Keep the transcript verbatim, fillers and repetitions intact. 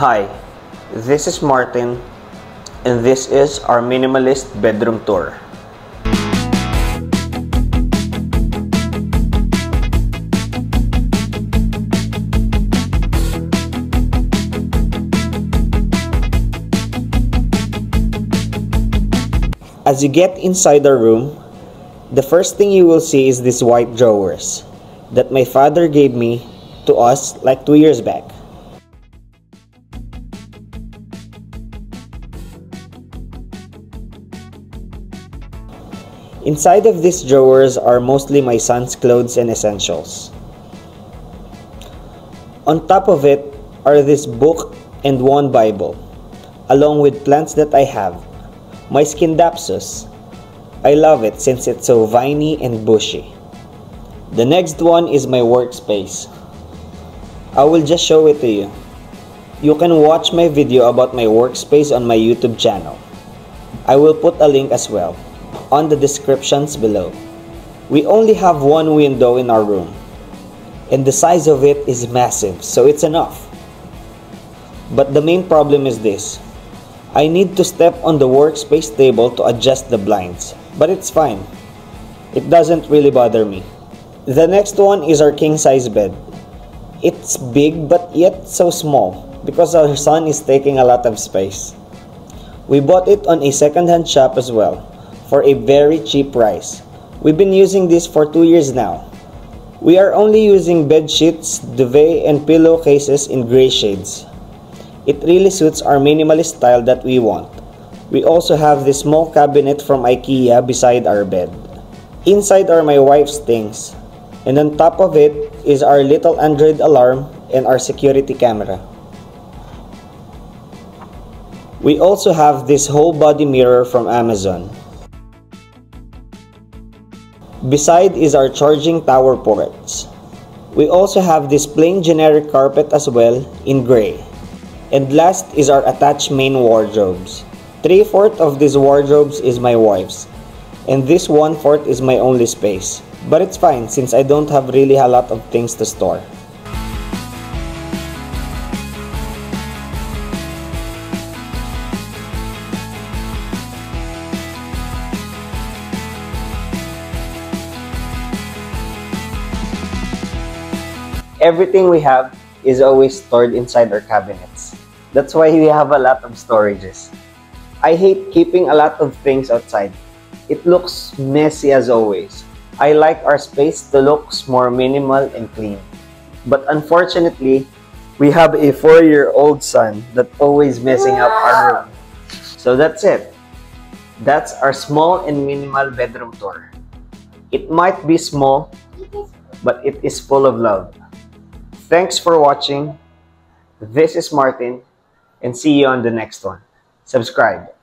Hi, this is Martin, and this is our minimalist bedroom tour. As you get inside our room, the first thing you will see is these white drawers that my father gave me to us like two years back. Inside of these drawers are mostly my son's clothes and essentials. On top of it are this book and one Bible, along with plants that I have. My Skindapsus. I love it since it's so viney and bushy. The next one is my workspace. I will just show it to you. You can watch my video about my workspace on my YouTube channel. I will put a link as well on the descriptions below. We only have one window in our room, and the size of it is massive, so it's enough. But the main problem is this. I need to step on the workspace table to adjust the blinds, but it's fine. It doesn't really bother me. The next one is our king-size bed. It's big but yet so small because our son is taking a lot of space. We bought it on a second-hand shop as well, for a very cheap price. We've been using this for two years now. We are only using bed sheets, duvet, and pillowcases in gray shades. It really suits our minimalist style that we want. We also have this small cabinet from IKEA beside our bed. Inside are my wife's things, and on top of it is our little Android alarm and our security camera. We also have this whole body mirror from Amazon. Beside is our charging tower ports. We also have this plain generic carpet as well in gray. And last is our attached main wardrobes. Three-fourths of these wardrobes is my wife's, and this one-fourth is my only space. But it's fine since I don't have really a lot of things to store. Everything we have is always stored inside our cabinets. That's why we have a lot of storages. I hate keeping a lot of things outside. It looks messy as always. I like our space to look more minimal and clean. But unfortunately, we have a four-year-old son that's always messing up our room. So that's it. That's our small and minimal bedroom tour. It might be small, but it is full of love. Thanks for watching. This is Martin, and see you on the next one. Subscribe.